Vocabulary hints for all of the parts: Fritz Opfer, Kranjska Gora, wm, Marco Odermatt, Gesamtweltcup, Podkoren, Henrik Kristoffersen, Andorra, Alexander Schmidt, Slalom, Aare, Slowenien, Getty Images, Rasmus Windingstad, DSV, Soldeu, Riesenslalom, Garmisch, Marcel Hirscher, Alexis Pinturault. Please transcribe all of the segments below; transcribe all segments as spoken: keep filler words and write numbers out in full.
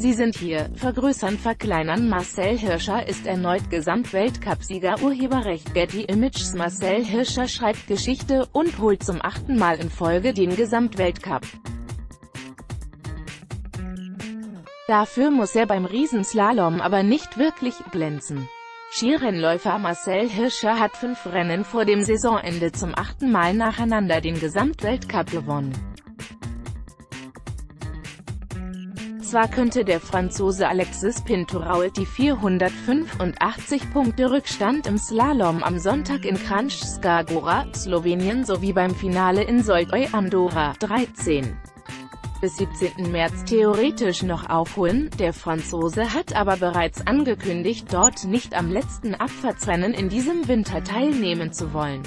Sie sind hier, vergrößern, verkleinern. Marcel Hirscher ist erneut Gesamtweltcup-Sieger. Urheberrecht Getty Images. Marcel Hirscher schreibt Geschichte und holt zum achten Mal in Folge den Gesamtweltcup. Dafür muss er beim Riesenslalom aber nicht wirklich glänzen. Skirennläufer Marcel Hirscher hat fünf Rennen vor dem Saisonende zum achten Mal nacheinander den Gesamtweltcup gewonnen. Zwar könnte der Franzose Alexis Pinturault die vierhundertfünfundachtzig Punkte Rückstand im Slalom am Sonntag in Kranjska Gora, Slowenien sowie beim Finale in Soldeu, Andorra, dreizehnten bis siebzehnten März theoretisch noch aufholen, der Franzose hat aber bereits angekündigt, dort nicht am letzten Abfahrtsrennen in diesem Winter teilnehmen zu wollen.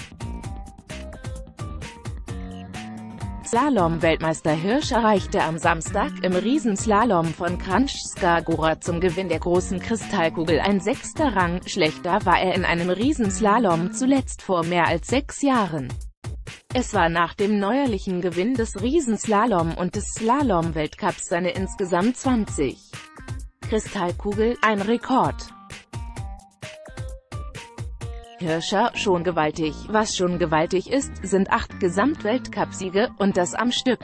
Slalom-Weltmeister Hirsch erreichte am Samstag im Riesenslalom von Kranjska Gora zum Gewinn der großen Kristallkugel ein sechster Rang, schlechter war er in einem Riesenslalom zuletzt vor mehr als sechs Jahren. Es war nach dem neuerlichen Gewinn des Riesenslalom und des Slalom-Weltcups seine insgesamt zwanzigste Kristallkugel, ein Rekord. Hirscher, schon gewaltig, was schon gewaltig ist, sind acht Gesamtweltcup-Siege, und das am Stück.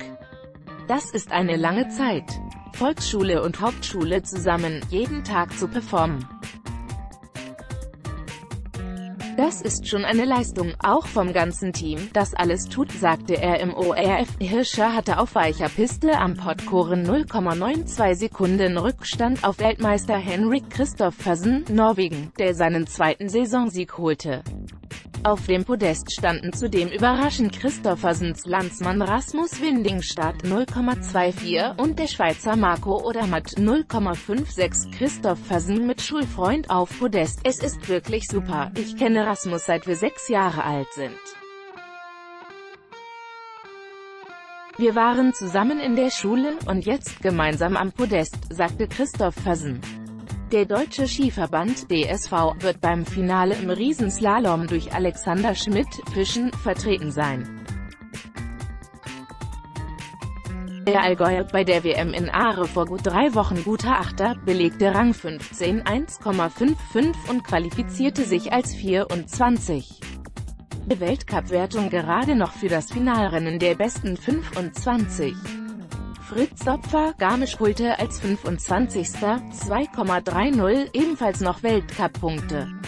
Das ist eine lange Zeit. Volksschule und Hauptschule zusammen, jeden Tag zu performen. Das ist schon eine Leistung, auch vom ganzen Team, das alles tut, sagte er im O R F. Hirscher hatte auf weicher Piste am Podkoren null Komma zweiundneunzig Sekunden Rückstand auf Weltmeister Henrik Kristoffersen, Norwegen, der seinen zweiten Saisonsieg holte. Auf dem Podest standen zudem überraschend Kristoffersens Landsmann Rasmus Windingstad null Komma vierundzwanzig und der Schweizer Marco Odermatt null Komma sechsundfünfzig. Kristoffersen mit Schulfreund auf Podest. Es ist wirklich super, ich kenne Rasmus seit wir sechs Jahre alt sind. Wir waren zusammen in der Schule und jetzt gemeinsam am Podest, sagte Kristoffersen. Der deutsche Skiverband D S V wird beim Finale im Riesenslalom durch Alexander Schmidt, Fischen, vertreten sein. Der Allgäuer, bei der W M in Aare vor gut drei Wochen guter Achter, belegte Rang fünfzehn Komma fünfundfünfzig und qualifizierte sich als vierundzwanzigste Die Weltcup-Wertung gerade noch für das Finalrennen der besten fünfundzwanzig. Fritz Opfer, Garmisch, holte als fünfundzwanzigster zweitausendachthundertdreißig ebenfalls noch Weltcup-Punkte.